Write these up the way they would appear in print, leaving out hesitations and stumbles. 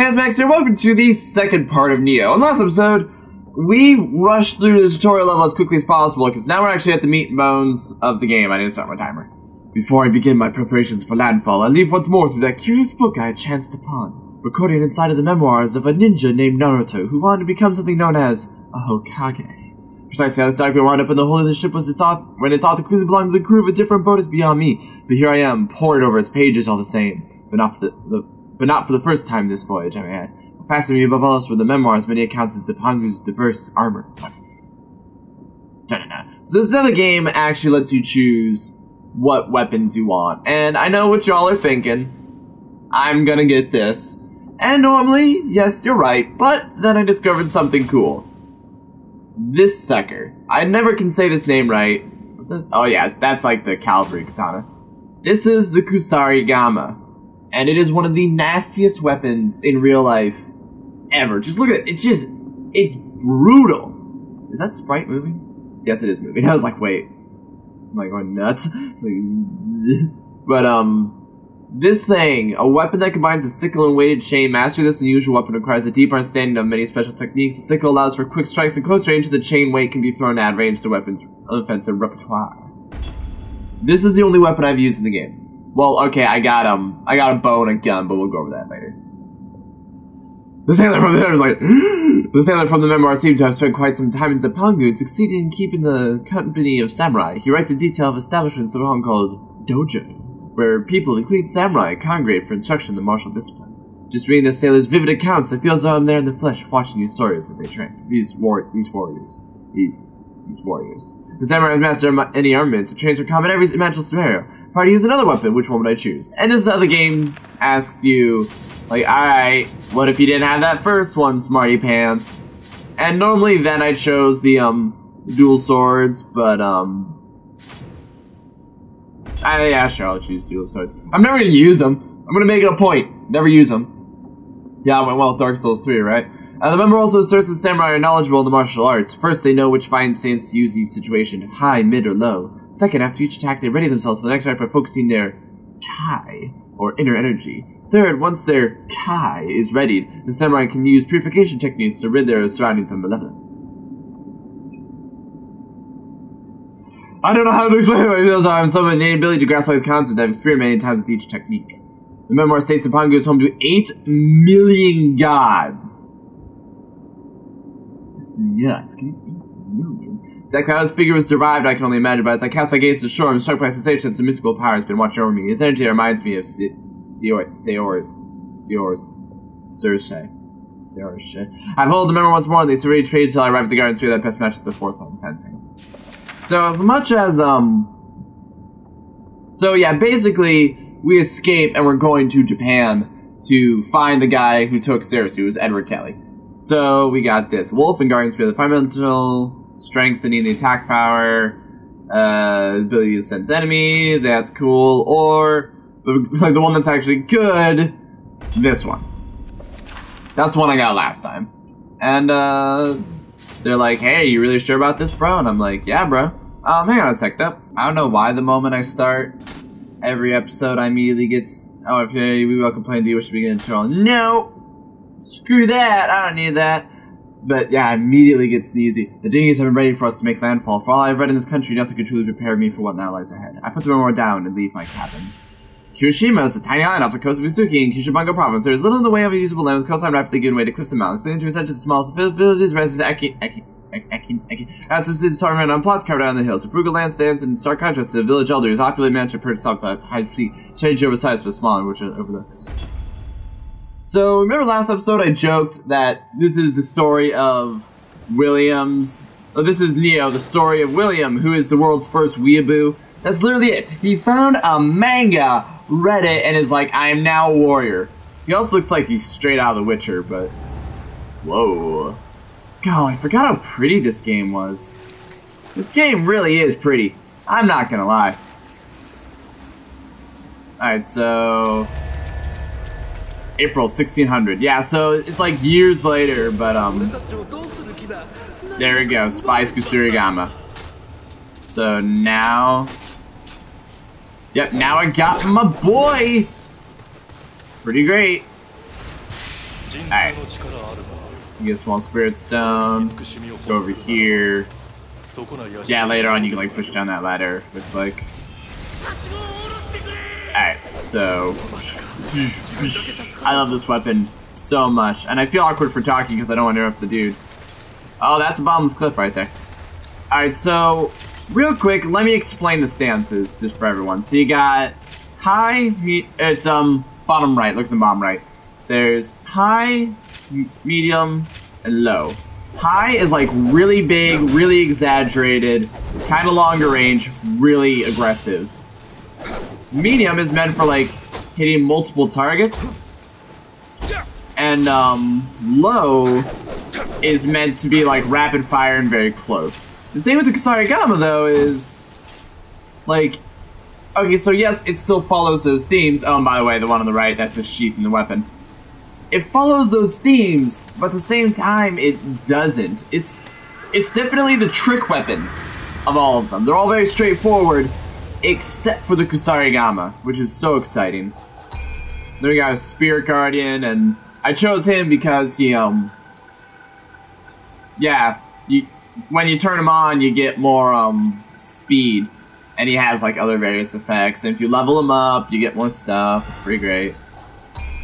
Hey, Max here, welcome to the second part of Nioh. In the last episode, we rushed through the tutorial level as quickly as possible, because now we're actually at the meat and bones of the game. I need to start my timer. Before I begin my preparations for landfall, I leave once more through that curious book I had chanced upon, recorded inside of the memoirs of a ninja named Naruto, who wanted to become something known as a Hokage. Precisely how this document wound up in the hole in the ship was its author, when its author clearly belonged to the crew of a different boat is beyond me, but here I am, pored over its pages all the same, but not for the first time this voyage, I may add. What fascinated me above all else were the memoirs, many accounts of Zipangu's diverse armor. So this is how the game actually lets you choose what weapons you want. And I know what y'all are thinking. I'm gonna get this. And normally, yes, you're right, but then I discovered something cool. This sucker. I never can say this name right. What's this? Oh yeah, that's like the cavalry katana. This is the Kusarigama. And it is one of the nastiest weapons in real life ever. Just look at it. It's brutal. Is that sprite moving? Yes, it is moving. I was like, wait. Am I going nuts? But, this thing, a weapon that combines a sickle and weighted chain. Mastery of this unusual weapon requires a deeper understanding of many special techniques. The sickle allows for quick strikes at close range, and the chain weight can be thrown at range to weapons' offensive repertoire. This is the only weapon I've used in the game. Well, okay, I got a bow and a gun, but we'll go over that later. The sailor from the memoir was like, the sailor from the memoir seemed to have spent quite some time in Zipangu and succeeded in keeping the company of samurai. He writes in detail of establishments of a home called Dojo, where people, including samurai, congregate for instruction in the martial disciplines. Just reading the sailor's vivid accounts, I feel as though I'm there in the flesh watching these stories as they train. These warriors. The samurai has mastered any armaments and trains to combat every imaginable scenario. If I were to use another weapon, which one would I choose? And this is how the game asks you, like, alright, what if you didn't have that first one, smarty pants? And normally then I chose the, dual swords, but, yeah, sure, I'll choose dual swords. I'm never gonna use them. I'm gonna make it a point. Never use them. Yeah, it went well with Dark Souls 3, right? The member also asserts that samurai are knowledgeable in the martial arts. First, they know which fine stance to use in each situation, high, mid, or low. Second, after each attack, they ready themselves for the next attack by focusing their Kai, or inner energy. Third, once their Kai is readied, the samurai can use purification techniques to rid their surroundings of malevolence. I don't know how to explain it. I have some innate ability to grasp all these concepts. I've experimented many times with each technique. The memoir states that Pongu is home to 8 million gods. It's nuts. Can you eat? Exactly how this figure was derived, I can only imagine, but as I cast my gaze to the shore, I'm struck by a sensation that some mystical power has been watching over me. His energy reminds me of Seoris. I pulled the memoir once more, and they surveyed each page until I arrived at the garden tree that best matches the force I'm sensing. So, as much as, so, yeah, basically, we escape, and we're going to Japan to find the guy who took Cersei, who was Edward Kelly. So, we got this. Wolf and Guardian Spirit, the fundamental... strengthening the attack power, ability to sense enemies, that's cool, or the one that's actually good, this one. That's one I got last time. And they're like, hey, you really sure about this, bro? And I'm like, yeah, bro. Hang on a sec, though. I don't know why the moment I start every episode I immediately gets, oh, okay, we will complain, do you wish to begin tutorial? No! Screw that, I don't need that. But yeah, I immediately get sneezy. The dinghies have been ready for us to make landfall. For all I've read in this country, nothing could truly prepare me for what now lies ahead. I put the memoir down and leave my cabin. Kyushima is the tiny island off the coast of Izuki in Kishibango province. There is little in the way of a usable land, with coastline rapidly giving way to cliffs and mountains, leading to such as the smallest villages, residents, That's a starting on plots covered out on the hills. The frugal land stands in stark contrast to the village elders, opulent mansion perched outside high sea, changed oversized for smaller, which it overlooks. So, remember last episode I joked that this is the story of Nioh, the story of William, who is the world's first weeaboo? That's literally it. He found a manga, read it, and is like, I am now a warrior. He also looks like he's straight out of The Witcher, but... Whoa. God, I forgot how pretty this game was. This game really is pretty. I'm not gonna lie. Alright, so... April 1600. Yeah, so it's like years later, but there we go. Spies Kusarigama. So now, yep, now I got my boy. Pretty great. Alright. You get small spirit stone. Go over here. Yeah, later on you can like push down that ladder, looks like. Alright, so I love this weapon so much. And I feel awkward for talking because I don't want to interrupt the dude. Oh, that's a bottomless cliff right there. Alright, so real quick, let me explain the stances just for everyone. So you got high, it's bottom right, look at the bottom right. There's high, medium, and low. High is like really big, really exaggerated, kind of longer range, really aggressive. Medium is meant for like hitting multiple targets. And low is meant to be like rapid fire and very close. The thing with the Kusarigama though is like, okay, so yes, it still follows those themes. Oh, and by the way, the one on the right, that's the sheath and the weapon. It follows those themes, but at the same time, it doesn't. It's definitely the trick weapon of all of them. They're all very straightforward, except for the Kusarigama, which is so exciting. Then we got a Spirit Guardian, and I chose him because he, yeah, when you turn him on, you get more, speed. And he has, like, other various effects. And if you level him up, you get more stuff. It's pretty great.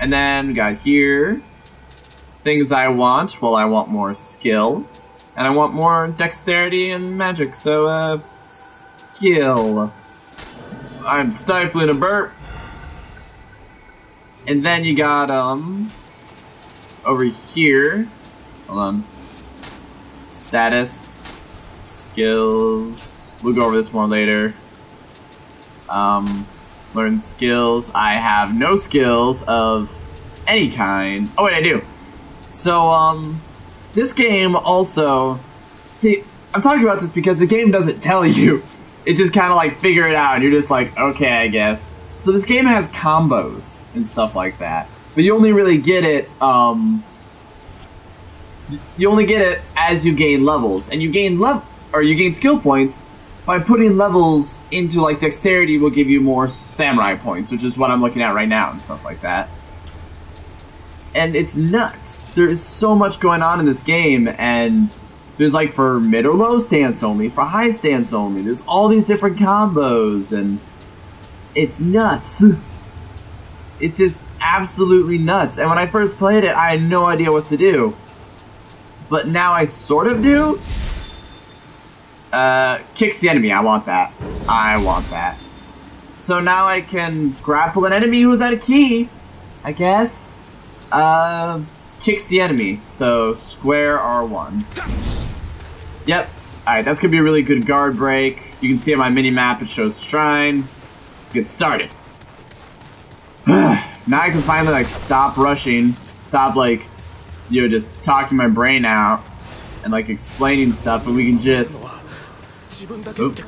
And then we got here, things I want. Well, I want more skill, and I want more dexterity and magic, so, skill. I'm stifling a burp. And then you got, over here, hold on, status, skills, we'll go over this more later, learn skills. I have no skills of any kind. Oh wait, I do. So, this game also, see, I'm talking about this because the game doesn't tell you. It just kind of like figure it out and you're just like, okay, I guess. So this game has combos and stuff like that, but you only really get it, you only get it as you gain levels, and you gain skill points by putting levels into, like, dexterity will give you more samurai points, which is what I'm looking at right now and stuff like that. And it's nuts. There is so much going on in this game, and there's, like, for mid or low stance only, for high stance only. There's all these different combos, and it's nuts. It's just absolutely nuts. And when I first played it, I had no idea what to do. But now I sort of do. Kicks the enemy, I want that. I want that. So now I can grapple an enemy who's at a key, I guess. Kicks the enemy, so square R1. Yep, alright, that's gonna be a really good guard break. You can see on my mini-map it shows shrine. Let's get started. Now I can finally, like, stop rushing, stop, like, you know, just talking my brain out and, like, explaining stuff, and we can just... Oop.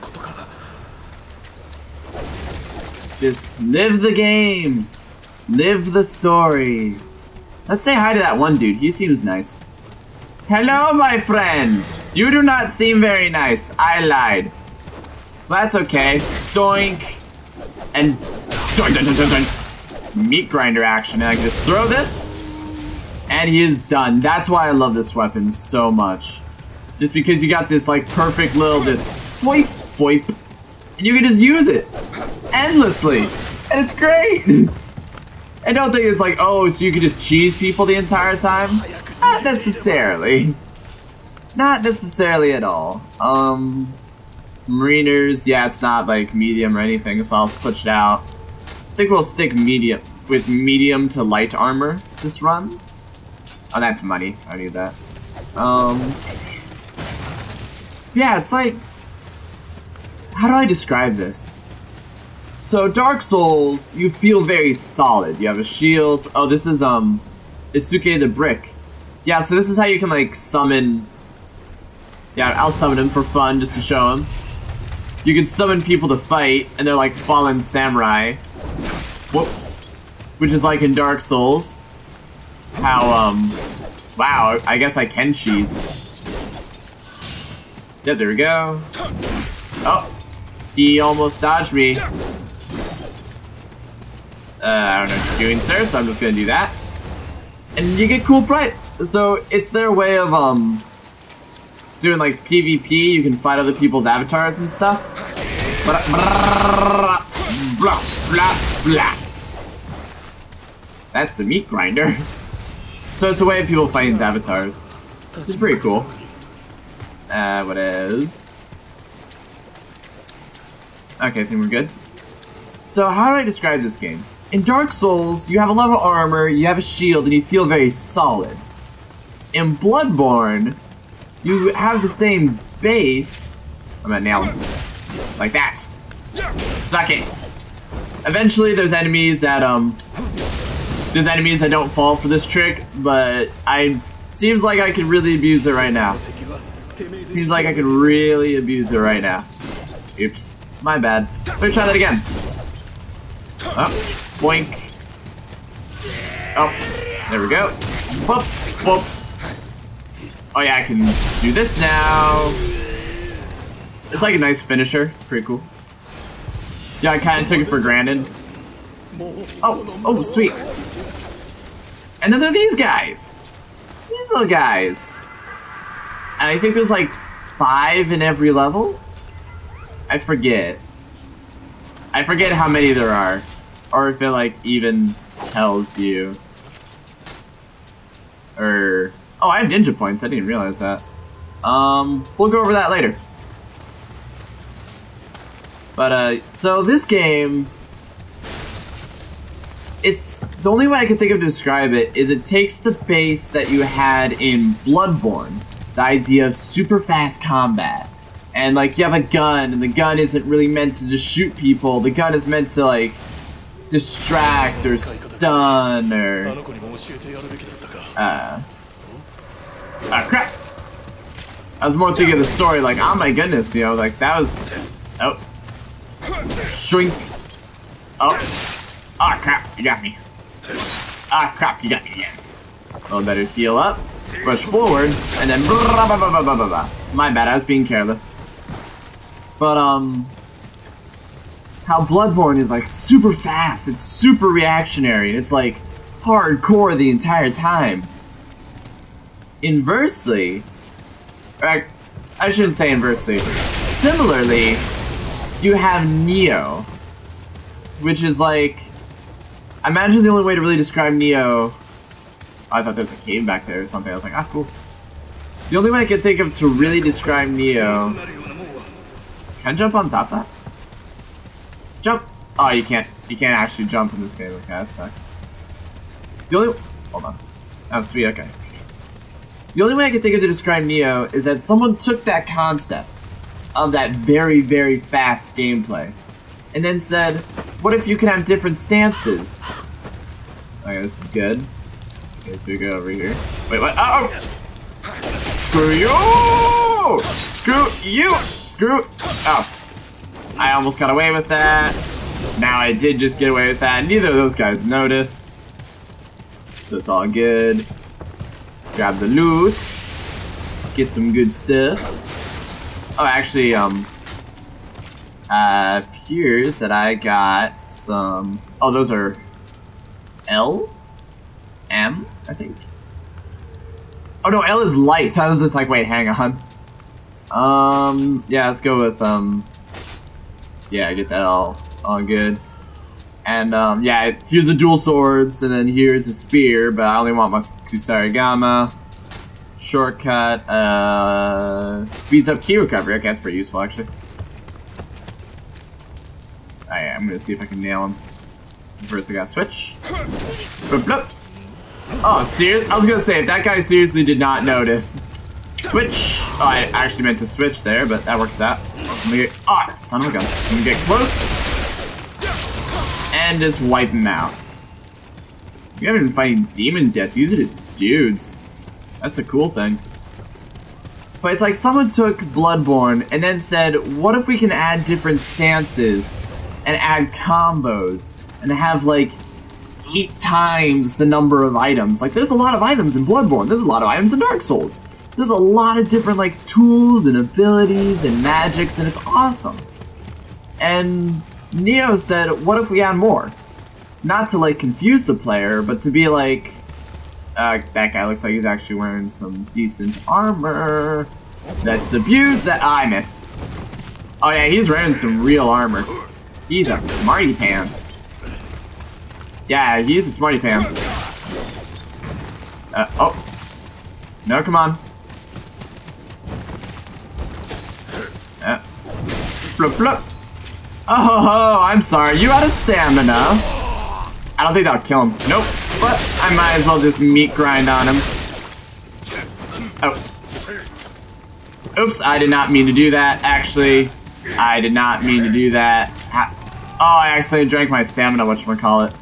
Just live the game, live the story. Let's say hi to that one dude. He seems nice. Hello, my friend. You do not seem very nice. I lied. That's okay. Doink and doink, doink, doink, doink, doink. Meat grinder action. And I can just throw this, and he is done. That's why I love this weapon so much. Just because you got this, like, perfect little, this foip, foip, and you can just use it endlessly, and it's great. I don't think it's like, oh, so you can just cheese people the entire time? Not necessarily. Not necessarily at all. Mariners, yeah, it's not, like, medium or anything, so I'll switch it out. I think we'll stick medium, with medium to light armor this run. Oh, that's money. I need that. Yeah, it's like, how do I describe this? So Dark Souls, you feel very solid. You have a shield. Oh, this is Izuki the Brick. Yeah, so this is how you can, like, summon. Yeah, I'll summon him for fun just to show him. You can summon people to fight, and they're like fallen samurai. Whoop. Which is like in Dark Souls. How wow, I guess I can cheese. Yeah, there we go. Oh, he almost dodged me. I don't know what you're doing, sir, so I'm just gonna do that. and you get cool pride. So it's their way of doing like PvP. You can fight other people's avatars and stuff. Blah blah blah. That's the meat grinder. So it's a way of people fighting avatars. It's pretty cool. What is? Okay, I think we're good. So how do I describe this game? In Dark Souls, you have a level armor, you have a shield, and you feel very solid. In Bloodborne, you have the same base. I'm gonna nail him. Like that. Suck it. Eventually, there's enemies that don't fall for this trick, but I seems like I could really abuse it right now. Seems like I could really abuse it right now. Oops, my bad. Let me try that again. Oh, boink. Oh, there we go. Boop, boop. Oh yeah, I can do this now. It's like a nice finisher. Pretty cool. Yeah, I kind of took it for granted. Oh, oh, sweet. And then there are these guys. These little guys. And I think there's like 5 in every level. I forget. I forget how many there are. Or if it like even tells you. Or... oh, I have ninja points. I didn't realize that. We'll go over that later. But so this game... it's the only way I can think of to describe it is it takes the base that you had in Bloodborne, the idea of super fast combat, and like you have a gun, and the gun isn't really meant to just shoot people. The gun is meant to like distract or stun or oh crap! I was more thinking of the story, like oh my goodness, you know, like that was oh shrink oh. Ah, crap, you got me. Ah, crap, you got me again. A little better heal up, rush forward, and then blah, blah, blah, blah, blah, blah. My bad, I was being careless. But, how Bloodborne is, like, super fast, it's super reactionary, and it's, like, hardcore the entire time. Inversely... I shouldn't say inversely. Similarly, you have Nioh, which is, like... I imagine the only way to really describe Nioh... I thought there was a cave back there or something. I was like, ah, cool. The only way I could think of to really describe Nioh... Can I jump on top of that? Jump! Oh, you can't. You can't actually jump in this game. Okay, that sucks. The only... hold on. Oh, sweet, okay. The only way I could think of to describe Nioh is that someone took that concept of that very, very fast gameplay and then said, what if you can have different stances? Okay, this is good. Okay, so we go over here. Wait, what? Oh! Screw you! Screw you! Screw! Oh. I almost got away with that. Now I did just get away with that. Neither of those guys noticed. So it's all good. Grab the loot. Get some good stuff. Oh, actually, appears that I got some... oh, those are L? M? I think. Oh no, L is light. I was just like, wait, hang on. Yeah, let's go with, yeah, get that all good. And, yeah, here's the dual swords, and then here's a spear, but I only want my Kusarigama. Shortcut, speeds up key recovery. Okay, that's pretty useful, actually. Alright, I'm gonna see if I can nail him. First I gotta switch. Bloop, bloop. Oh, seriously? I was gonna say, if that guy seriously did not notice. Switch. Oh, I actually meant to switch there, but that works out. I'm gonna get... oh, son of a gun. I'm gonna get close. And just wipe him out. We haven't been fighting demons yet. These are just dudes. That's a cool thing. But it's like someone took Bloodborne and then said, what if we can add different stances and add combos and have like 8 times the number of items. Like there's a lot of items in Bloodborne. There's a lot of items in Dark Souls. There's a lot of different like tools and abilities and magics and it's awesome. And Nioh said, what if we add more? Not to like confuse the player, but to be like, That guy looks like he's actually wearing some decent armor. That's abused. That I missed. Oh yeah, he's wearing some real armor. He's a smarty pants. Yeah, he's a smarty pants. Oh. No, come on. Flip, flip. Oh, I'm sorry. You out of stamina. I don't think that'll kill him. Nope. But I might as well just meat grind on him. Oh. Oops, I did not mean to do that. Actually, I did not mean to do that. Oh, I accidentally drank my stamina, whatchamacallit.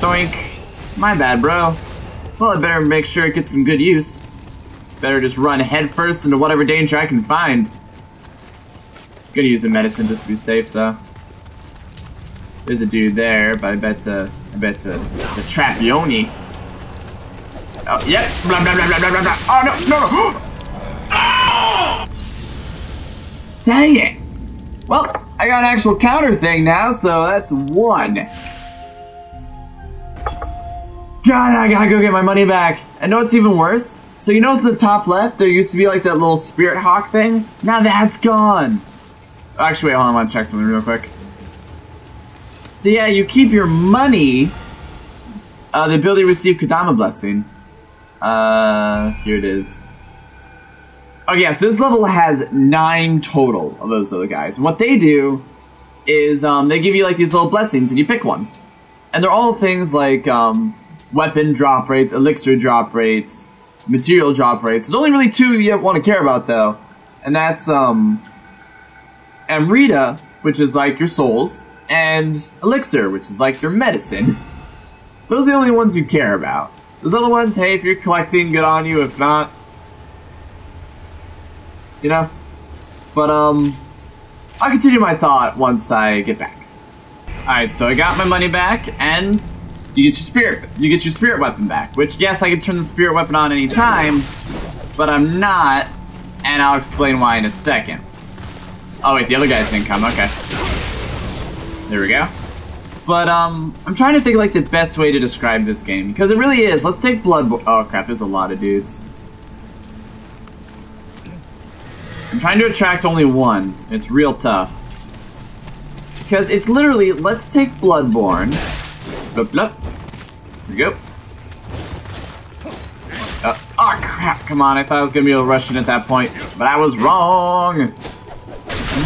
Doink. My bad, bro. Well, I better make sure it gets some good use. Better just run headfirst into whatever danger I can find. I'm gonna use the medicine just to be safe, though. There's a dude there, but I bet it's a trap yoni. Oh, yep. Blah, blah, blah, blah, blah, blah. Oh, no, no, no. Ah! Dang it. Well, I got an actual counter thing now, so that's one. God, I gotta go get my money back. I know it's even worse. So you notice in the top left, there used to be like that little spirit hawk thing? Now that's gone. Actually, wait, hold on, I want to check something real quick. So yeah, you keep your money, the ability to receive Kodama Blessing. Here it is. Oh yeah, so this level has 9 total of those other guys. And what they do is, they give you like these little blessings and you pick one. And they're all things like, weapon drop rates, elixir drop rates, material drop rates. There's only really 2 you want to care about though. And that's, Amrita, which is like your souls. And elixir, which is like your medicine. Those are the only ones you care about. Those other ones, hey, if you're collecting, good on you. If not, you know. But I'll continue my thought once I get back. All right, so I got my money back, and you get your spirit weapon back. Which, yes, I can turn the spirit weapon on any time, but I'm not, and I'll explain why in a second. Oh wait, the other guys didn't come. Okay. There we go. But, I'm trying to think, like, the best way to describe this game. Because it really is. Let's take Bloodborne. Oh, crap. There's a lot of dudes. I'm trying to attract only one. It's real tough. Because it's literally, let's take Bloodborne. Blup, blup. There we go. Oh, crap. Come on. I thought I was going to be able to rush in at that point. But I was wrong.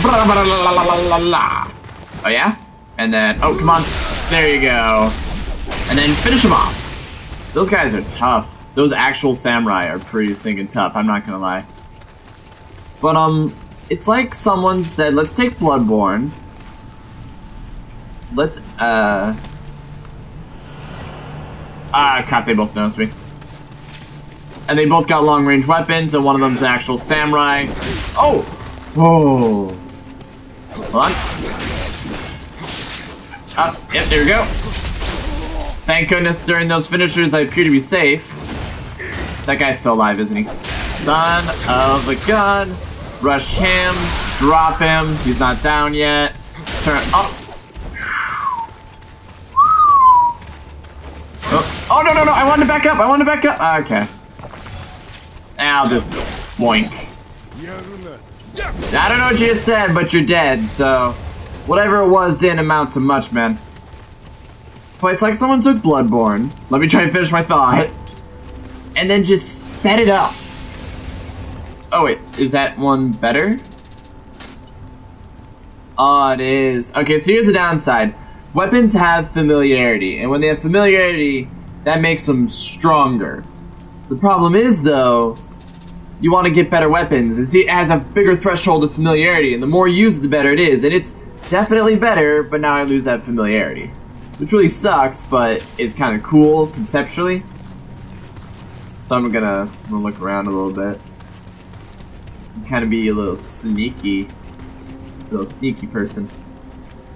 Blah, blah, blah, blah, blah, blah. Oh, yeah? And then, oh, come on. There you go. And then finish them off. Those guys are tough. Those actual samurai are pretty stinking tough, I'm not gonna lie. But, it's like someone said, let's take Bloodborne. Let's, ah, crap, they both noticed me. And they both got long-range weapons, and one of them's an actual samurai. Oh! Whoa. Hold on. Oh, yep, there we go. Thank goodness during those finishers I appear to be safe. That guy's still alive, isn't he? Son of a gun. Rush him. Drop him. He's not down yet. Turn up. Oh. Oh, no, no, no. I wanted to back up. I wanted to back up. Okay. I'll just boink. I don't know what you just said, but you're dead, so... Whatever it was didn't amount to much, man. But it's like someone took Bloodborne. Let me try and finish my thought. And then just sped it up. Oh wait, is that one better? Oh, it is. Okay, so here's the downside. Weapons have familiarity. And when they have familiarity, that makes them stronger. The problem is, though, you want to get better weapons. And see, it has a bigger threshold of familiarity. And the more you use it, the better it is. And it's... definitely better, but now I lose that familiarity. Which really sucks, but it's kind of cool, conceptually. So I'm gonna look around a little bit. Just kind of be a little sneaky person.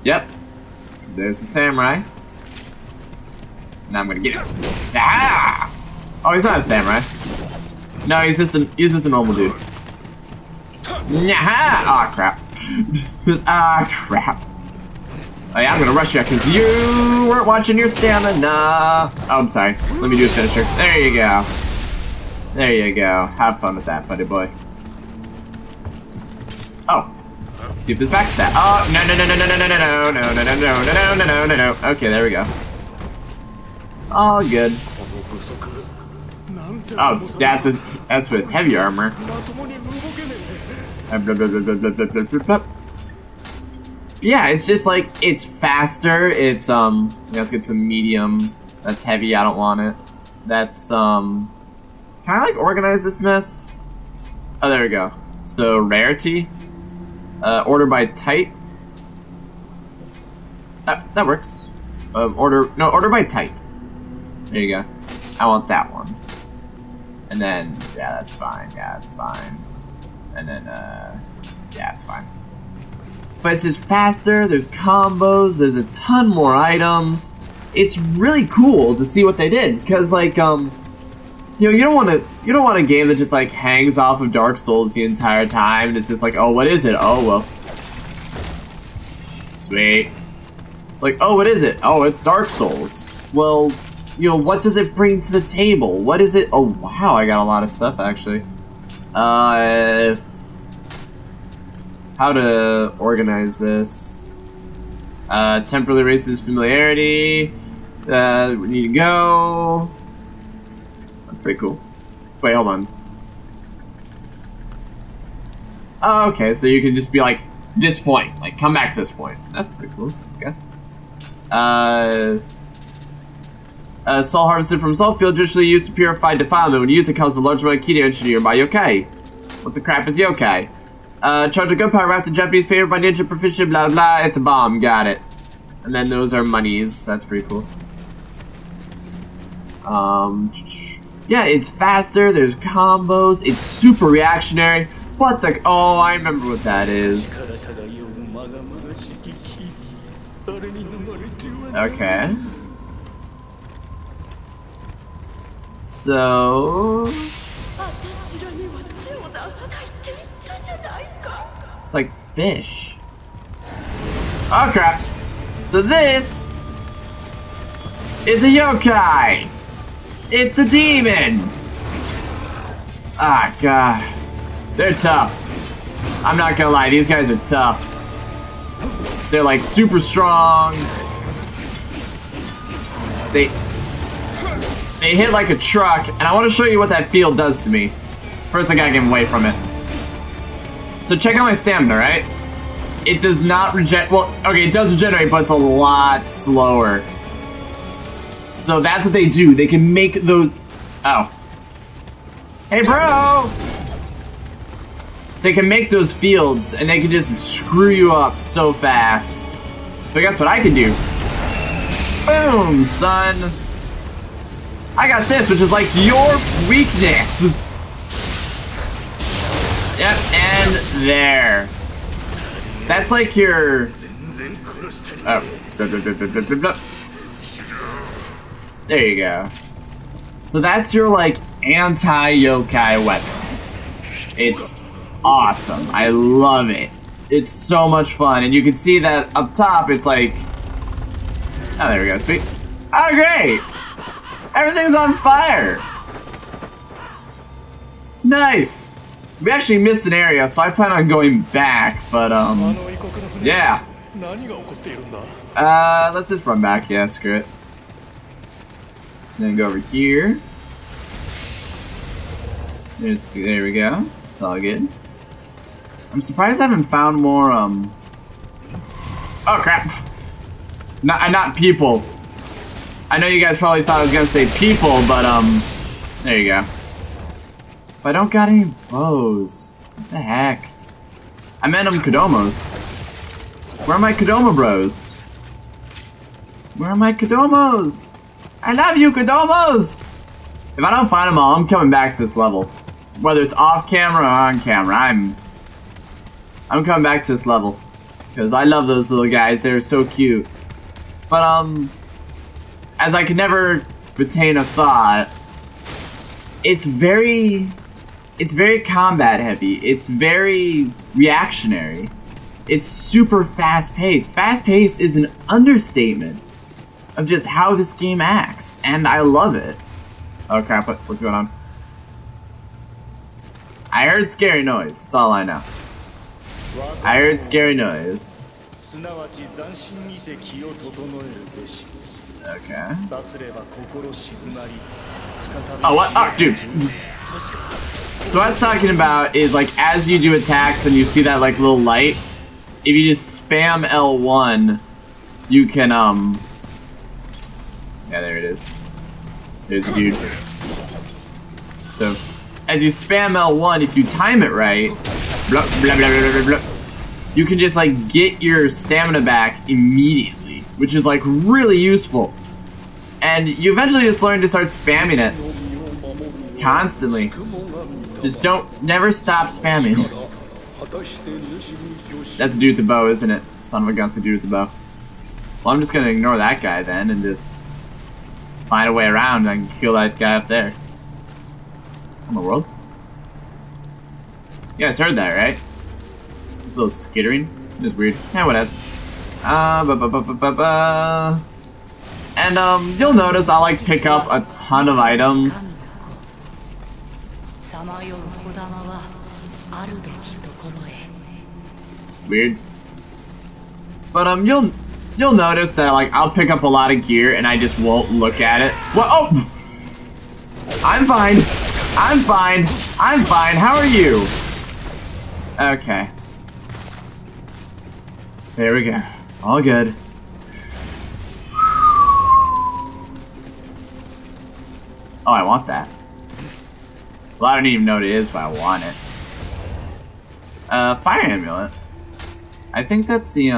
Yep. There's the samurai. Now I'm gonna get him. Ah! Oh, he's not a samurai. No, he's just a normal dude. Nah! Ah, crap. This, ah, crap. I am gonna rush you because you weren't watching your stamina. Oh, I'm sorry. Let me do a finisher. There you go. There you go. Have fun with that, buddy boy. Oh. See if this backstab. Oh, no, no, no, no, no, no, no, no, no, no, no, no, no, no, no, no, no. Okay, there we go. All good. Oh, that's with heavy armor. Yeah, it's just like, it's faster, it's, let's get some medium, that's heavy, I don't want it, that's, can I, like, organize this mess? Oh, there we go. So, rarity, order by type, that works, order by type, there you go, I want that one, and then, yeah, that's fine, and then, yeah, it's fine. But it's just faster, there's combos, there's a ton more items. It's really cool to see what they did, because like, you know, you don't want a game that just like hangs off of Dark Souls the entire time, and it's just like, oh, what is it? Oh, well. Sweet. Like, oh, what is it? Oh, it's Dark Souls. Well, you know, what does it bring to the table? What is it? Oh, wow, I got a lot of stuff, actually. How to organize this. Temporarily raises familiarity. We need to go. That's pretty cool. Wait, hold on. Oh, okay, so you can just be like, this point. Like, come back to this point. That's pretty cool, I guess. Salt harvested from salt field, traditionally used to purify defilement. When you use it, comes a large amount of key damage to nearby yokai. What the crap is yokai? Charge of gunpowder wrapped in Japanese paper by ninja proficient, blah blah, it's a bomb, got it. And then those are monies, that's pretty cool. Yeah, it's faster, there's combos, it's super reactionary. What the, oh, I remember what that is. Okay. So... it's like fish. Oh crap. So this is a yokai. It's a demon. Ah, god. They're tough. I'm not gonna lie, these guys are tough. They're like super strong. They hit like a truck, and I want to show you what that field does to me. First I gotta get away from it. So check out my stamina, right? It does not regenerate. Well, okay, it does regenerate, but it's a lot slower. So that's what they do. They can make those... oh. Hey, bro! They can make those fields, and they can just screw you up so fast. But guess what I can do? Boom, son! I got this, which is like your weakness! Yep, and there. That's like your... oh. There you go. So that's your, like, anti-yokai weapon. It's awesome. I love it. It's so much fun. And you can see that up top, it's like... oh, there we go. Sweet. Oh, great! Everything's on fire! Nice! We actually missed an area, so I plan on going back, but, yeah. Let's just run back, yeah, screw it. Then go over here. Let's see, there we go. It's all good. I'm surprised I haven't found more, oh, crap. Not people. I know you guys probably thought I was gonna say people, but, there you go. I don't got any bows. What the heck? I meant them Kodomos. Where are my Kodoma bros? Where are my Kodomos? I love you, Kodomos! If I don't find them all, I'm coming back to this level. Whether it's off camera or on camera, I'm coming back to this level. Because I love those little guys, they're so cute. But, as I can never retain a thought, it's very combat heavy. It's very reactionary. It's super fast-paced. Fast-paced is an understatement of just how this game acts, and I love it. Oh crap, what's going on? I heard scary noise, that's all I know. I heard scary noise. Okay. Oh, what? Oh, dude. So what I was talking about is, like, as you do attacks and you see that, like, little light, if you just spam L1, you can, yeah, there it is. There's a dude. So, as you spam L1, if you time it right, blah, blah, blah, blah, blah, blah, you can just, like, get your stamina back immediately, which is, like, really useful. And you eventually just learn to start spamming it constantly. Just don't, never stop spamming it. That's a dude with the bow, isn't it? Son of a gun's a dude with the bow. Well, I'm just gonna ignore that guy then and just find a way around and kill that guy up there. What in the world? You guys heard that, right? This little skittering. It was weird. Yeah, whatevs. And you'll notice I like pick up a ton of items. Weird. But you'll notice that like I'll pick up a lot of gear and I just won't look at it. What? Oh, I'm fine. I'm fine. I'm fine. How are you? Okay. There we go. All good. Oh, I want that. Well, I don't even know what it is, but I want it. Fire amulet. I think that's the,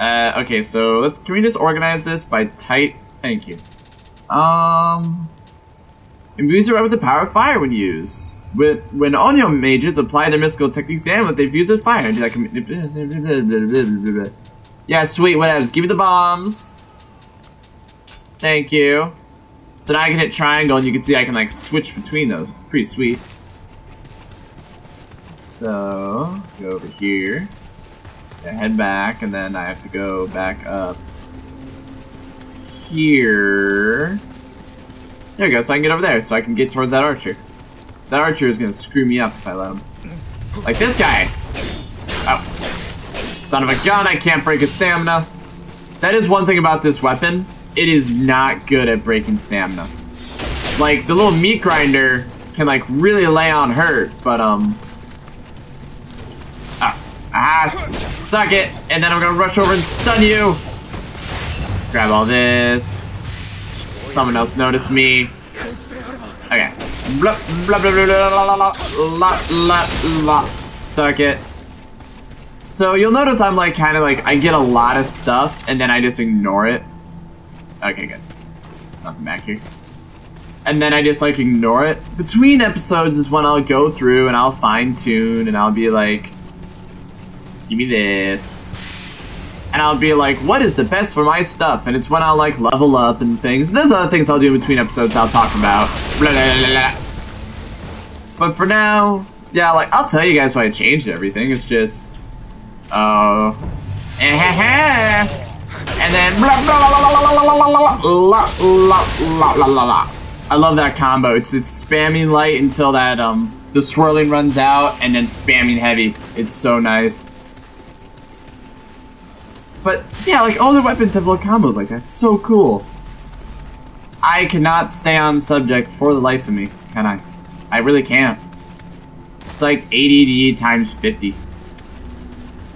okay, so let's, can we just organize this by type? Thank you. Imbues right with the power of fire when used. When Onmyo mages apply their mystical techniques to amulet, they've used fire. Do that. Yeah, sweet, whatevs. Give me the bombs. Thank you. So now I can hit triangle and you can see I can like switch between those, which is pretty sweet. So, go over here, I head back, and then I have to go back up here. There we go, so I can get over there, so I can get towards that archer. That archer is gonna screw me up if I let him. Like this guy! Oh. Son of a gun, I can't break his stamina. That is one thing about this weapon. It is not good at breaking stamina. Like, the little meat grinder can, like, really lay on hurt, but, suck it! And then I'm gonna rush over and stun you! Grab all this. Someone else noticed me. Okay. Blah, blah, blah, blah, blah, blah, blah, blah, blah. Suck it. So, you'll notice I'm, like, kinda, like, I get a lot of stuff, and then I just ignore it. Okay, good. Nothing back here. And then I just, like, ignore it. Between episodes is when I'll go through and I'll fine-tune and I'll be like, give me this. And I'll be like, what is the best for my stuff? And it's when I'll, like, level up and things. And there's other things I'll do in between episodes I'll talk about. Blah, blah, blah, blah. But for now, yeah, like, I'll tell you guys why I changed everything. It's just, and then blah blah blah blah blah blah blah blah blah. I love that combo. It's just spamming light until that the swirling runs out, and then spamming heavy. It's so nice. But yeah, like all the weapons have little combos like that. It's so cool. I cannot stay on subject for the life of me, can I? I really can't. It's like ADD times 50.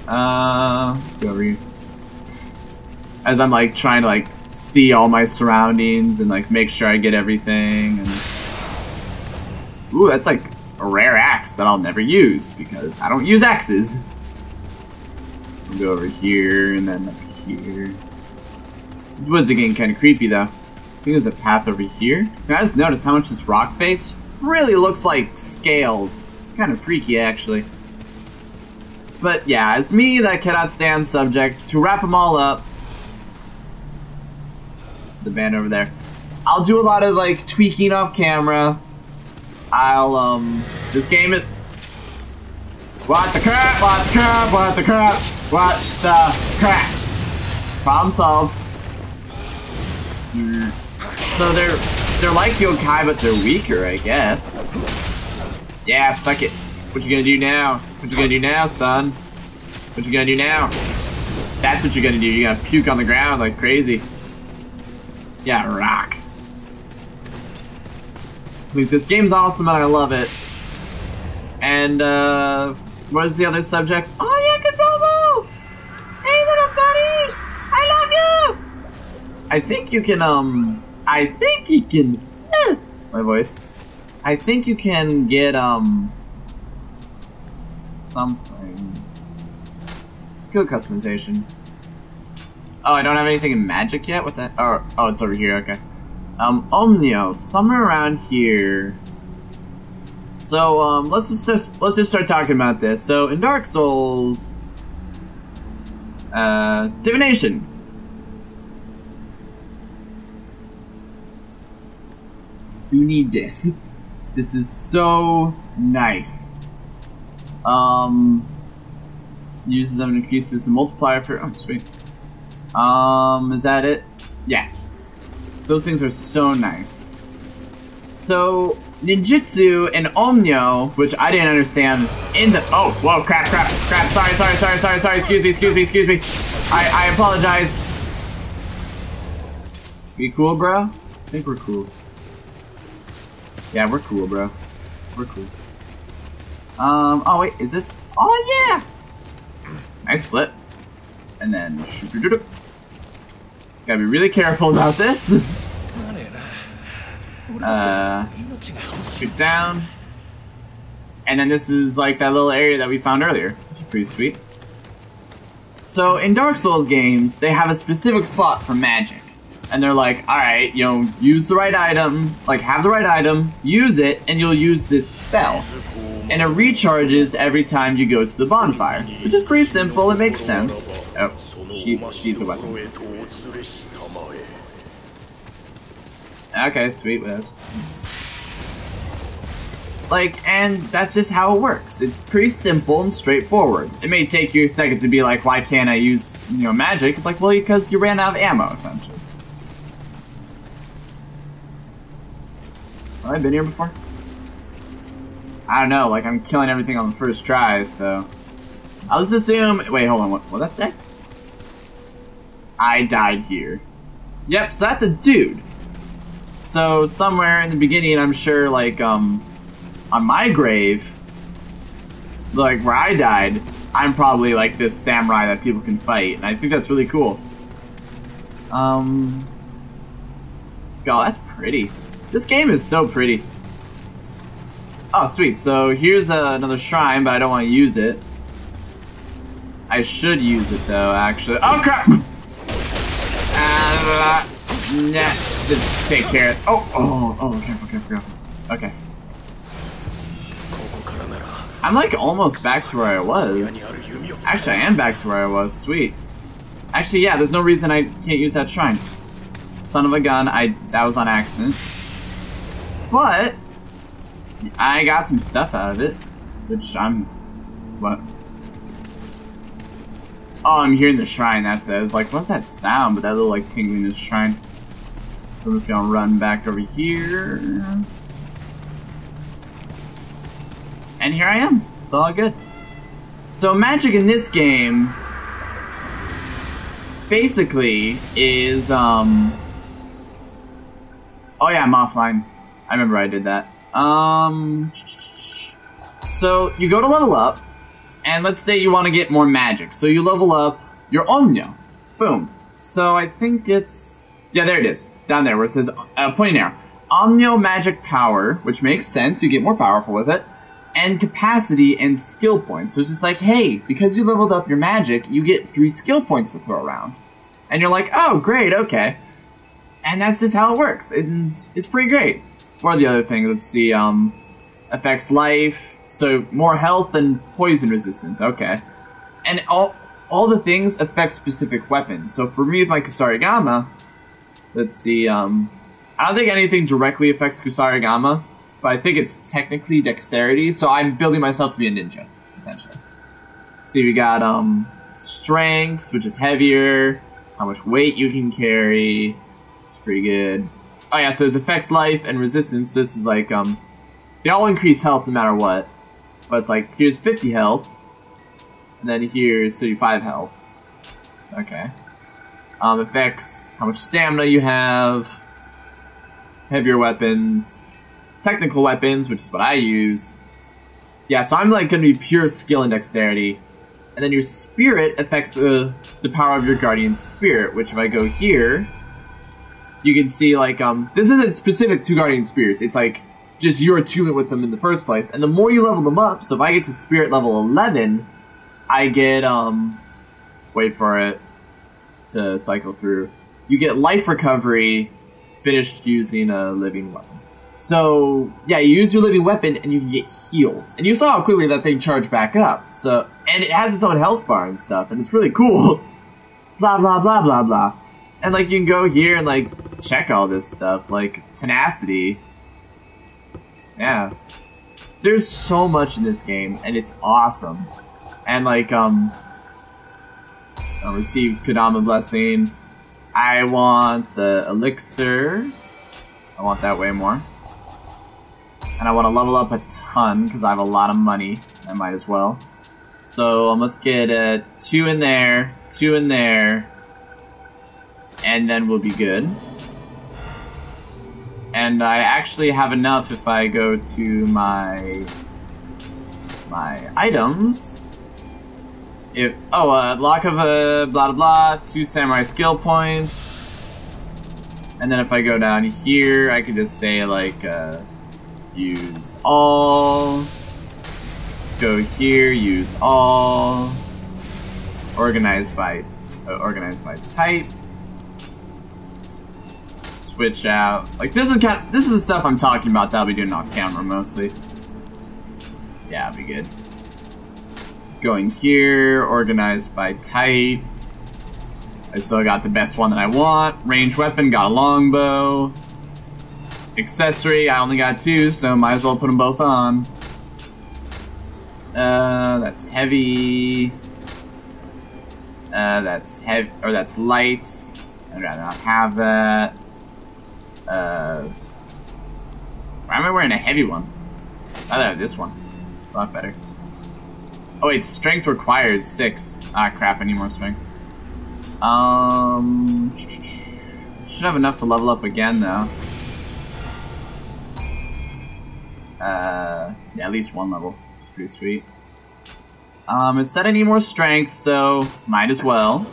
Go over here. As I'm like trying to like see all my surroundings and like make sure I get everything. And ooh, that's like a rare axe that I'll never use because I don't use axes. I'll go over here and then up here. These woods are getting kind of creepy though. I think there's a path over here. Now, I just noticed how much this rock face really looks like scales. It's kind of freaky actually. But yeah, it's me that cannot stay on subject. To wrap them all up, the band over there. I'll do a lot of like tweaking off camera. I'll just game it. What the crap? What the crap? What the crap? What the crap? Problem solved. So they're like yokai, but they're weaker, I guess. Yeah, suck it. What you gonna do now? What you gonna do now, son? What you gonna do now? That's what you're gonna do. You're gonna puke on the ground like crazy. Yeah, rock. Look, this game's awesome and I love it. And, what is the other subjects? Oh yeah, Kodama! Hey little buddy! I love you! I think you can, I think you can get, something. Skill customization. Oh, I don't have anything in magic yet? What the? Oh, it's over here, okay. Onmyo, somewhere around here. So, let's just start talking about this. So, in Dark Souls, divination. You need this. This is so nice. Uses them and increases the multiplier for. Oh, sweet. Is that it? Yeah. Those things are so nice. So, Ninjutsu and Onmyo, which I didn't understand in the. Oh, whoa, crap, crap, crap. Sorry. Excuse me. I apologize. We cool, bro? I think we're cool. Yeah, we're cool, bro. We're cool. Oh, wait, is this? Oh, yeah! Nice flip. And then. Gotta be really careful about this. Shoot down. And then this is like that little area that we found earlier, which is pretty sweet. So in Dark Souls games, they have a specific slot for magic. And they're like, alright, you know, use the right item, like have the right item, use it, and you'll use this spell. And it recharges every time you go to the bonfire, which is pretty simple, it makes sense. Oh, sheath the weapon. Okay, sweet, whatever. Like, and that's just how it works. It's pretty simple and straightforward. It may take you a second to be like, why can't I use, you know, magic? It's like, well, because you ran out of ammo, essentially. Have I been here before? I don't know, like, I'm killing everything on the first try, so... I'll just assume... Wait, hold on, what did that say? I died here. Yep, so that's a dude. So, somewhere in the beginning, I'm sure, like, on my grave, like, where I died, I'm probably, like, this samurai that people can fight, and I think that's really cool. God, that's pretty. This game is so pretty. Oh, sweet. So here's another shrine, but I don't want to use it. I should use it, though, actually. Oh, crap! Nah, just take care of it. Oh, careful. Okay. I'm, like, almost back to where I was. Actually, I am back to where I was. Sweet. Actually, yeah, there's no reason I can't use that shrine. Son of a gun. That was on accident. But... I got some stuff out of it, which I'm... What? Oh, I'm hearing the shrine, that's it. I was like, what's that sound? But that little, like, tingling in the shrine. So I'm just gonna run back over here. And here I am. It's all good. So magic in this game... basically is, Oh yeah, I'm offline. I remember I did that. So you go to level up, and let's say you want to get more magic. So you level up your Onmyo. Boom. So I think it's... Yeah, there it is. Down there where it says, pointing arrow. Onmyo magic power, which makes sense. You get more powerful with it. And capacity and skill points. So it's just like, hey, because you leveled up your magic, you get 3 skill points to throw around. And you're like, oh, great, okay. And that's just how it works. It's pretty great. What are the other things? Let's see, affects life, so more health and poison resistance, okay. And all the things affect specific weapons. So for me with my Kusarigama, let's see, I don't think anything directly affects Kusarigama, but I think it's technically dexterity, so I'm building myself to be a ninja. essentially. See, we got strength, which is heavier, how much weight you can carry. It's pretty good. Oh yeah, so it affects life and resistance. This is like they all increase health no matter what. But it's like here's 50 health, and then here's 35 health. Okay. Affects how much stamina you have, heavier weapons, technical weapons, which is what I use. Yeah, so I'm like gonna be pure skill and dexterity. And then your spirit affects the power of your guardian spirit, which if I go here, you can see like, this isn't specific to guardian spirits, it's like just your attunement with them in the first place. And the more you level them up, so if I get to spirit level 11, I get, wait for it to cycle through. You get life recovery finished using a living weapon. So, yeah, you use your living weapon and you can get healed. And you saw how quickly that thing charged back up, so... And it has its own health bar and stuff, and it's really cool. Blah, blah, blah, blah, blah. And, like, you can go here and, like, check all this stuff. Like, tenacity. Yeah. There's so much in this game, and it's awesome. And, like, I'll receive Kodama Blessing. I want the elixir. I want that way more. And I want to level up a ton, because I have a lot of money. I might as well. So, let's get 2 in there, 2 in there, and then we'll be good. And I actually have enough if I go to my items. If lock of a blah blah blah, 2 samurai skill points, and then if I go down here, I could just say like use all. Go here, use all, organized by type, switch out. Like this is the stuff I'm talking about that I'll be doing off camera mostly. Yeah, I'll be good. Going here, organized by type. I still got the best one that I want. Range weapon, got a longbow. Accessory, I only got 2, so might as well put them both on. That's heavy. That's heavy, or that's light. I'd rather not have that. Why am I wearing a heavy one? I'd rather have this one. It's a lot better. Oh wait, strength required, 6. Ah crap, I need more strength. Should have enough to level up again though. Yeah, at least one level. Pretty sweet. It said I need more strength, so might as well.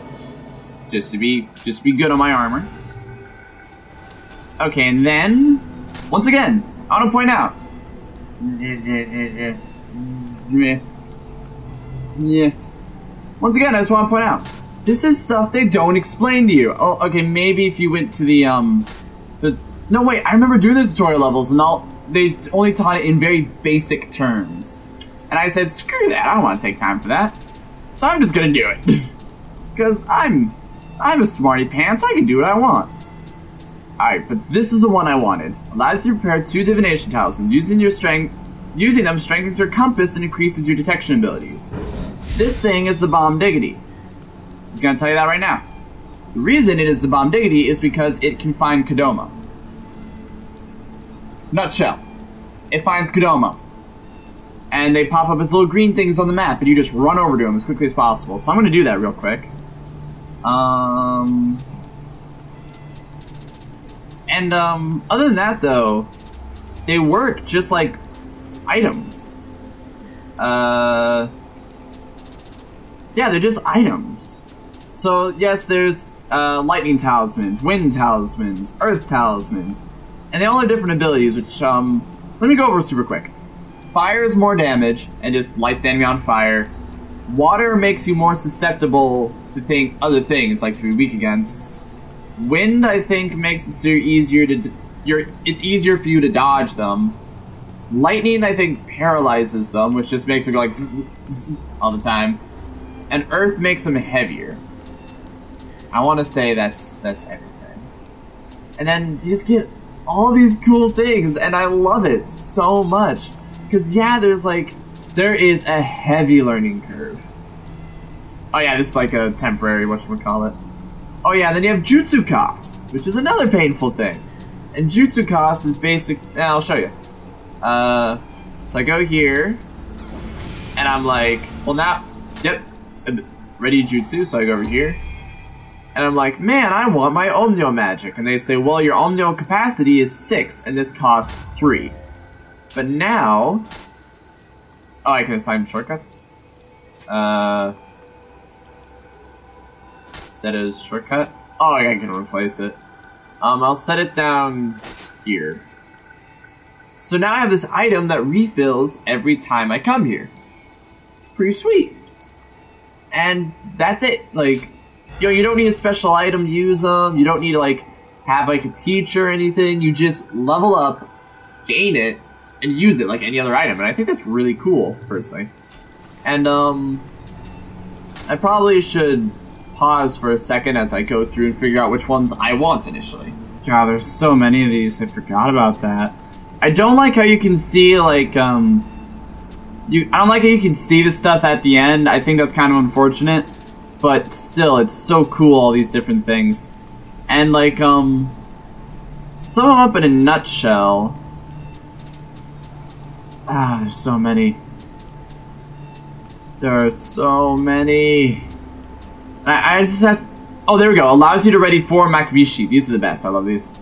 Just to be good on my armor. Okay, and then once again, I want to point out. Yeah. Once again, I just want to point out. This is stuff they don't explain to you. Oh, okay, maybe if you went to the no wait, I remember doing the tutorial levels and they only taught it in very basic terms. And I said, screw that, I don't want to take time for that. So I'm just gonna do it. Because I'm a smarty pants, I can do what I want. Alright, but this is the one I wanted. Allows you to prepare 2 divination tiles, and using them strengthens your compass and increases your detection abilities. This thing is the bomb diggity. Just gonna tell you that right now. The reason it is the bomb diggity is because it can find Kodama. Nutshell. It finds Kodama. And they pop up as little green things on the map, and you just run over to them as quickly as possible. So I'm gonna do that real quick. Other than that, though, they work just like items. Yeah, they're just items. So, yes, there's lightning talismans, wind talismans, earth talismans, and they all have different abilities, which, let me go over super quick. Fire is more damage and just lights enemy on fire. Water makes you more susceptible to other things, like to be weak against. Wind, I think, makes it so it's easier for you to dodge them. Lightning, I think, paralyzes them, which just makes them go like zzz, zzz, all the time. And earth makes them heavier. I want to say that's everything. And then you just get all these cool things, and I love it so much. Because, yeah, there's, like, There is a heavy learning curve. Oh yeah, this is like a temporary whatchamacallit. Oh yeah, then you have jutsu cost, which is another painful thing. And jutsu cost is basic. I'll show you. So I go here, and I'm like, well now, yep, ready jutsu. So I go over here, and I'm like, man, I want my Onmyo magic. And they say, well, your Onmyo capacity is 6, and this costs 3. But now, oh, I can assign shortcuts. Set as shortcut. Oh, I can replace it. I'll set it down here. So now I have this item that refills every time I come here. It's pretty sweet. And that's it. Like, you know, you don't need a special item to use them. You don't need to like have like a teacher or anything. You just level up, gain it, and use it like any other item. And I think that's really cool, personally. And I probably should pause for a second as I go through and figure out which ones I want initially. God, there's so many of these. I forgot about that. I don't like how you can see like I don't like how you can see the stuff at the end. I think that's kind of unfortunate, but still, it's so cool, all these different things. And like sum them up in a nutshell. Ah, there's so many. There are so many. I just have to, oh, there we go. Allows you to ready 4 Makabishi. These are the best. I love these.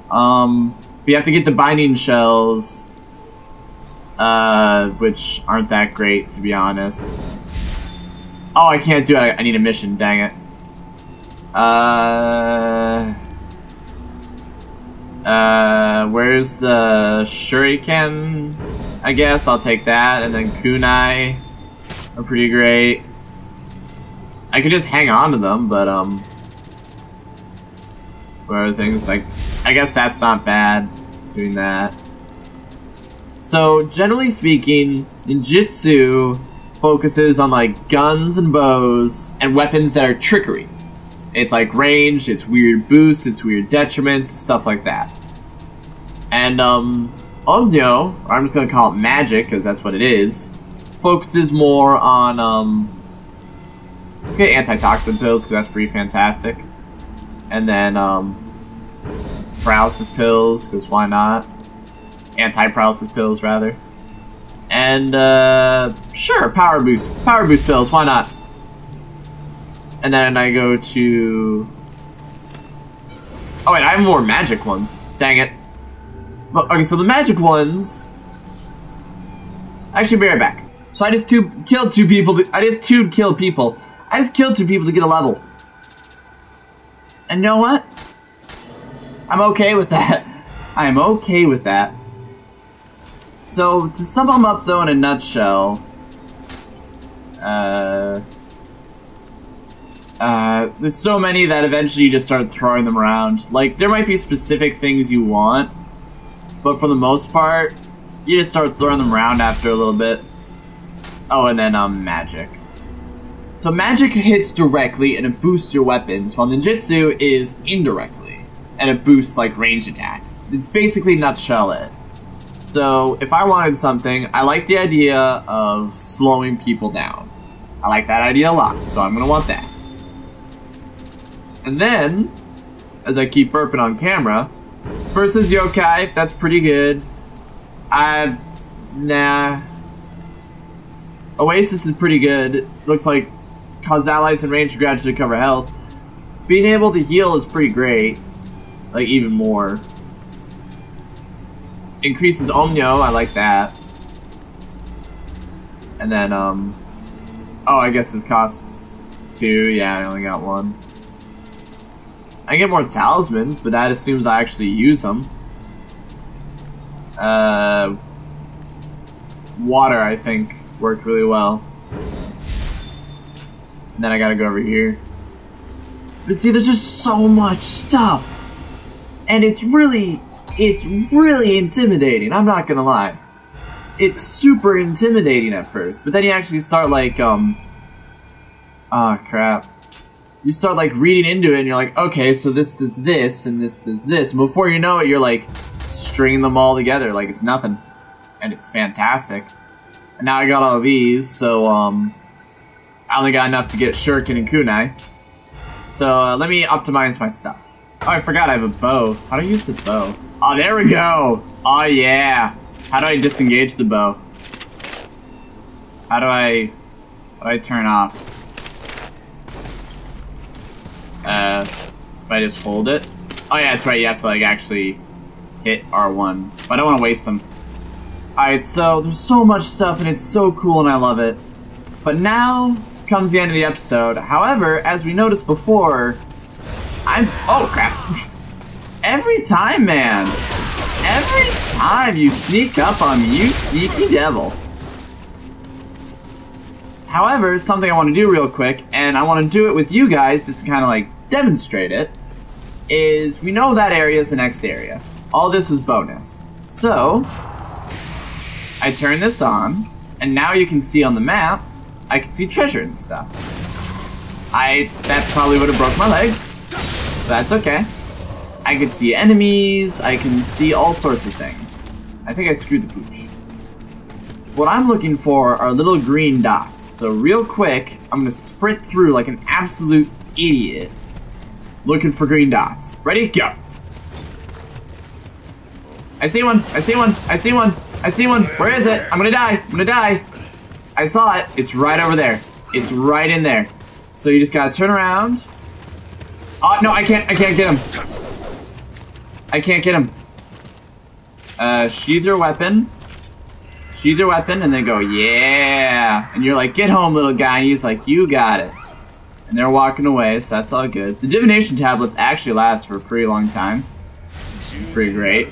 We have to get the binding shells, which aren't that great, to be honest. Oh, I can't do it. I need a mission. Dang it. Where's the shuriken? I guess I'll take that. And then kunai are pretty great. I could just hang on to them, but, what are things like, I guess that's not bad, doing that. So, generally speaking, ninjutsu focuses on, like, guns and bows and weapons that are trickery. It's, like, range, it's weird boosts, it's weird detriments, stuff like that. And, Onmyo, or I'm just gonna call it magic, because that's what it is, focuses more on, let's get antitoxin pills, because that's pretty fantastic. And then, paralysis pills, because why not? Anti-paralysis pills, rather. And, sure, power boost pills, why not? And then I go to... Oh, wait, I have more magic ones. Dang it. But, okay, so the magic ones... Actually, be right back. So I just killed 2 people. I just killed 2 people to get a level. And you know what? I'm okay with that. I'm okay with that. So, to sum them up, though, in a nutshell... there's so many that eventually you just start throwing them around. Like, there might be specific things you want, but for the most part, you just start throwing them around after a little bit. Oh, and then, magic. So magic hits directly and it boosts your weapons, while ninjutsu is indirectly, and it boosts like ranged attacks. It's basically nutshell it. So if I wanted something, I like the idea of slowing people down. I like that idea a lot, so I'm gonna want that. And then, as I keep burping on camera, first is yokai, that's pretty good. Nah. Oasis is pretty good, looks like. Cause allies and range to gradually cover health. Being able to heal is pretty great. Like, even more. Increases Onmyo, I like that. And then, oh, I guess this costs 2. Yeah, I only got 1. I get more talismans, but that assumes I actually use them. Water, I think, worked really well. And then I gotta go over here. But see, there's just so much stuff. And it's really intimidating. I'm not gonna lie. It's super intimidating at first. But then you actually start like, you start like reading into it and you're like, okay, so this does this and this does this. And before you know it, you're like stringing them all together like it's nothing. And it's fantastic. Now I got all these, so I only got enough to get shuriken and kunai. So let me optimize my stuff. Oh, I forgot I have a bow. How do I use the bow? Oh, there we go! Oh, yeah! How do I disengage the bow? How do I turn off? If I just hold it? Oh yeah, that's right, you have to like actually hit R1. But I don't want to waste them. Alright, so there's so much stuff and it's so cool and I love it. But now comes the end of the episode. However, as we noticed before, oh crap. Every time, man. Every time you sneak up on me, you sneaky devil. However, something I want to do real quick, and I want to do it with you guys just to kind of like demonstrate it, is we know that area is the next area. All this was bonus. So, I turn this on, and now you can see on the map, I can see treasure and stuff. That probably would have broke my legs, but that's okay. I can see enemies, I can see all sorts of things. I think I screwed the pooch. What I'm looking for are little green dots. So real quick, I'm gonna sprint through like an absolute idiot looking for green dots. Ready? Go! I see one! I see one! I see one! I see one! Where is it? I'm gonna die! I'm gonna die! I saw it! It's right over there. It's right in there. So you just gotta turn around. Oh, no, I can't get him. I can't get him. Sheathe your weapon. Sheathe your weapon and then go, yeah! And you're like, get home, little guy. And he's like, you got it. And they're walking away, so that's all good. The divination tablets actually last for a pretty long time. Pretty great.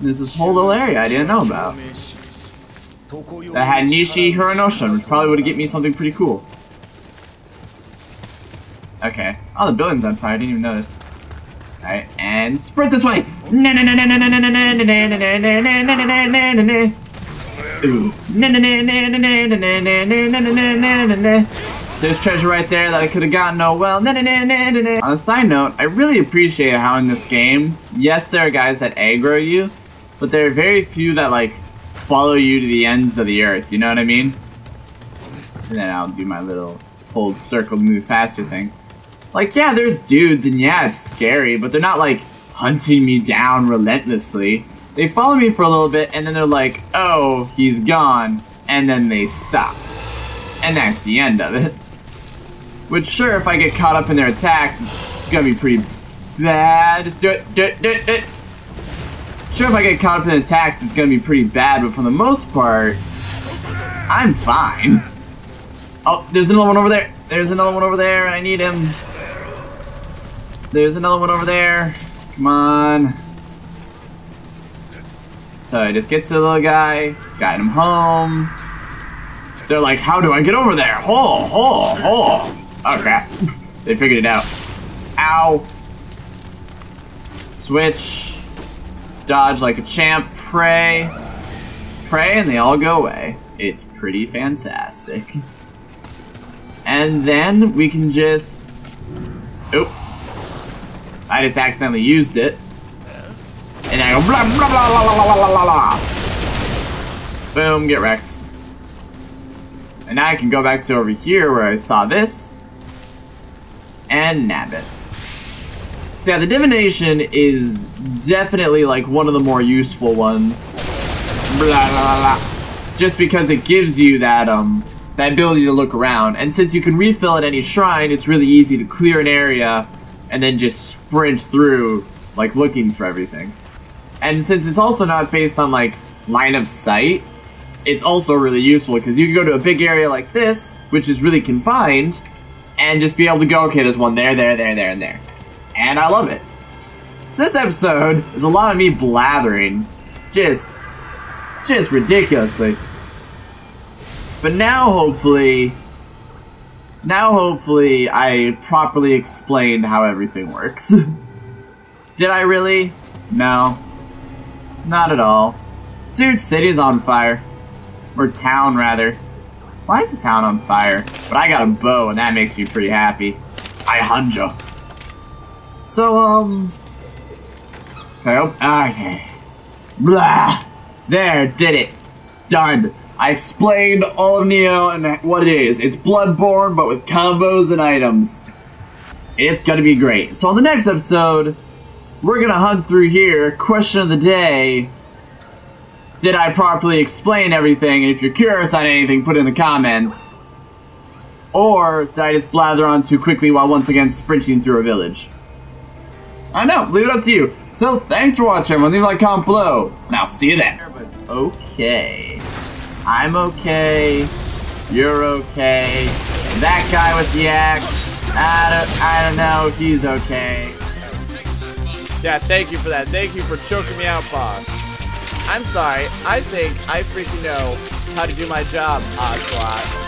There's this whole little area I didn't know about. That had Nishihironoshun, which probably would have given me something pretty cool. Okay. Oh, the building's on fire. I didn't even notice. Alright, and sprint this way! There's treasure right there that I could have gotten, oh well. On a side note, I really appreciate how in this game, yes, there are guys that aggro you, but there are very few that, like, follow you to the ends of the earth, you know what I mean? And then I'll do my little hold circle move faster thing. Like, yeah, there's dudes, and yeah, it's scary, but they're not, like, hunting me down relentlessly. They follow me for a little bit, and then they're like, oh, he's gone, and then they stop. And that's the end of it. Which, sure, if I get caught up in their attacks, it's gonna be pretty bad. Just do it, do it, do it, do it. Sure, if I get caught up in the attacks, it's gonna be pretty bad, but for the most part, I'm fine. Oh, there's another one over there. There's another one over there, and I need him. There's another one over there. Come on. So I just get to the little guy, guide him home. They're like, how do I get over there? Oh, oh, oh. Oh, crap. They figured it out. Ow. Switch. Dodge like a champ. Pray. Pray, and they all go away. It's pretty fantastic. And then we can just... Oop. I just accidentally used it. And I go blah blah blah blah blah blah blah blah. Boom, get wrecked. And now I can go back to over here where I saw this. And nab it. So yeah, the divination is definitely like one of the more useful ones. Blah blah blah blah. Just because it gives you that, that ability to look around. And since you can refill at any shrine, it's really easy to clear an area and then just sprint through, like, looking for everything. And since it's also not based on, like, line of sight, it's also really useful because you can go to a big area like this, which is really confined, and just be able to go, okay, there's one there, and there. And I love it. So this episode is a lot of me blathering. Just ridiculously. But now hopefully I properly explained how everything works. Did I really? No. Not at all. Dude, city's on fire. Or town, rather. Why is the town on fire? But I got a bow, and that makes me pretty happy. I hunja. So, Okay. Blah! There, did it. done. I explained all of Nioh and what it is. It's Bloodborne, but with combos and items. It's gonna be great. So on the next episode, we're gonna hunt through here. Question of the day: did I properly explain everything? And if you're curious on anything, put it in the comments. Or did I just blather on too quickly while once again sprinting through a village? I know, leave it up to you. So thanks for watching, everyone. Leave a like, comment below, and I'll see you then. Everybody's okay. I'm okay, you're okay, and that guy with the axe, I don't know if he's okay. Yeah, thank you for that. Thank you for choking me out, boss. I'm sorry, I think I freaking know how to do my job, Ocelot.